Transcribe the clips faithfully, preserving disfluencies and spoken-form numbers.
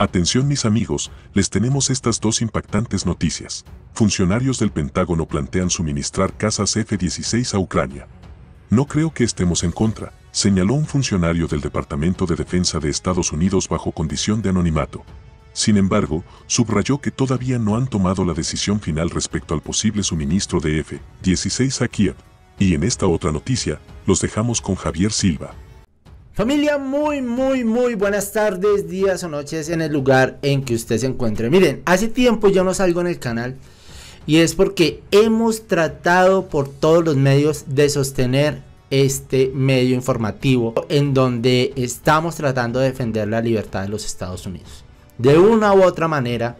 Atención mis amigos, les tenemos estas dos impactantes noticias. Funcionarios del Pentágono plantean suministrar casas F dieciséis a Ucrania. No creo que estemos en contra, señaló un funcionario del Departamento de Defensa de Estados Unidos bajo condición de anonimato. Sin embargo, subrayó que todavía no han tomado la decisión final respecto al posible suministro de F dieciséis a Kiev. Y en esta otra noticia, los dejamos con Javier Silva. Familia, muy, muy, muy buenas tardes, días o noches en el lugar en que usted se encuentre. Miren, hace tiempo yo no salgo en el canal y es porque hemos tratado por todos los medios de sostener este medio informativo en donde estamos tratando de defender la libertad de los Estados Unidos. De una u otra manera,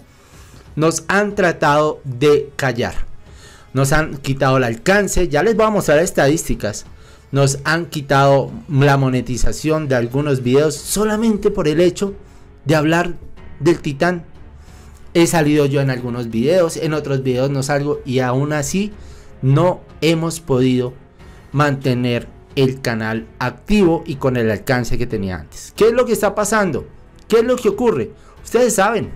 nos han tratado de callar. Nos han quitado el alcance, ya les voy a mostrar estadísticas. Nos han quitado la monetización de algunos videos solamente por el hecho de hablar del Titán. He salido yo en algunos videos, en otros videos no salgo y aún así no hemos podido mantener el canal activo y con el alcance que tenía antes. ¿Qué es lo que está pasando? ¿Qué es lo que ocurre? Ustedes saben,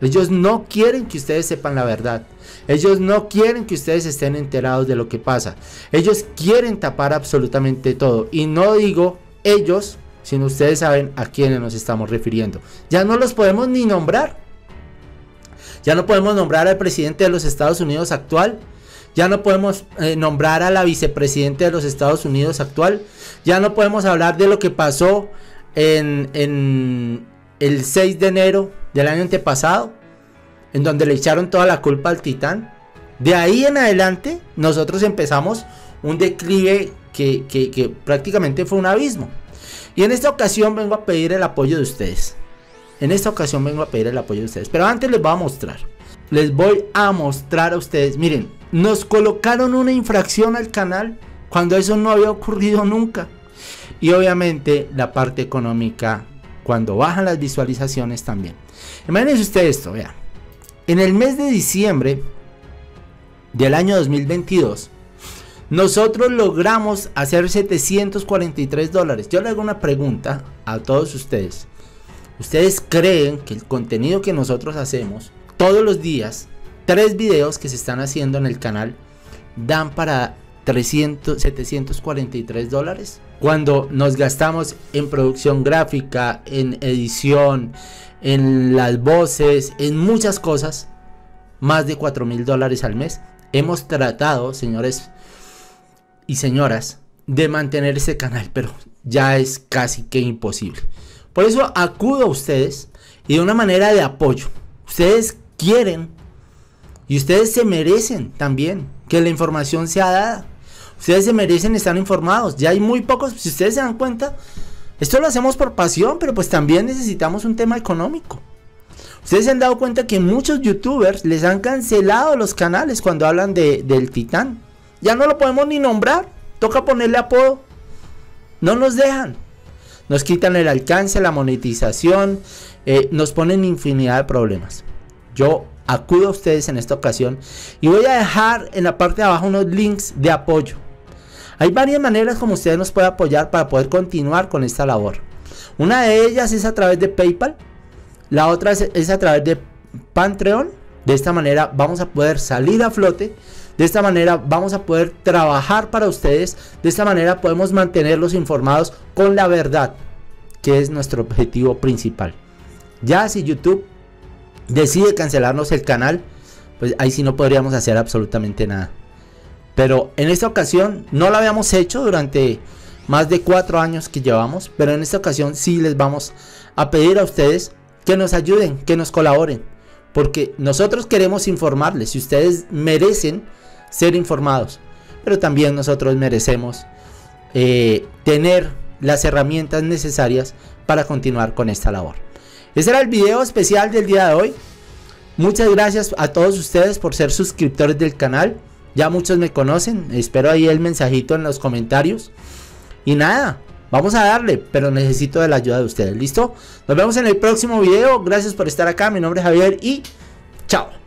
ellos no quieren que ustedes sepan la verdad. Ellos no quieren que ustedes estén enterados de lo que pasa. Ellos quieren tapar absolutamente todo. Y no digo ellos, sino ustedes saben a quiénes nos estamos refiriendo. Ya no los podemos ni nombrar. Ya no podemos nombrar al presidente de los Estados Unidos actual. Ya no podemos eh, nombrar a la vicepresidenta de los Estados Unidos actual. Ya no podemos hablar de lo que pasó en, en el seis de enero del año antepasado, en donde le echaron toda la culpa al Titán. De ahí en adelante nosotros empezamos un declive que, que, que prácticamente fue un abismo. Y en esta ocasión vengo a pedir el apoyo de ustedes. En esta ocasión vengo a pedir el apoyo de ustedes. Pero antes les voy a mostrar. Les voy a mostrar a ustedes. Miren, nos colocaron una infracción al canal cuando eso no había ocurrido nunca. Y obviamente la parte económica, cuando bajan las visualizaciones también. Imagínense ustedes esto, vean. En el mes de diciembre del año dos mil veintidós, nosotros logramos hacer setecientos cuarenta y tres dólares. Yo le hago una pregunta a todos ustedes. ¿Ustedes creen que el contenido que nosotros hacemos todos los días, tres videos que se están haciendo en el canal, dan para setecientos cuarenta y tres dólares? Cuando nos gastamos en producción gráfica, en edición, en las voces, en muchas cosas, más de cuatro mil dólares al mes. Hemos tratado, señores y señoras, de mantener este canal, pero ya es casi que imposible. Por eso acudo a ustedes y de una manera de apoyo. Ustedes quieren y ustedes se merecen también que la información sea dada. Ustedes se merecen estar informados. Ya hay muy pocos, si ustedes se dan cuenta. Esto lo hacemos por pasión, pero pues también necesitamos un tema económico. Ustedes se han dado cuenta que muchos youtubers les han cancelado los canales cuando hablan de, del Titán. Ya no lo podemos ni nombrar, toca ponerle apodo. No nos dejan. Nos quitan el alcance, la monetización, eh, nos ponen infinidad de problemas. Yo acudo a ustedes en esta ocasión y voy a dejar en la parte de abajo unos links de apoyo. Hay varias maneras como ustedes nos pueden apoyar para poder continuar con esta labor. Una de ellas es a través de PayPal. La otra es a través de Patreon. De esta manera vamos a poder salir a flote. De esta manera vamos a poder trabajar para ustedes. De esta manera podemos mantenerlos informados con la verdad, que es nuestro objetivo principal. Ya si YouTube decide cancelarnos el canal, pues ahí sí no podríamos hacer absolutamente nada. Pero en esta ocasión no lo habíamos hecho durante más de cuatro años que llevamos. Pero en esta ocasión sí les vamos a pedir a ustedes que nos ayuden, que nos colaboren. Porque nosotros queremos informarles y ustedes merecen ser informados. Pero también nosotros merecemos eh, tener las herramientas necesarias para continuar con esta labor. Ese era el video especial del día de hoy. Muchas gracias a todos ustedes por ser suscriptores del canal. Ya muchos me conocen, espero ahí el mensajito en los comentarios. Y nada, vamos a darle, pero necesito de la ayuda de ustedes, ¿listo? Nos vemos en el próximo video, gracias por estar acá, mi nombre es Javier y chao.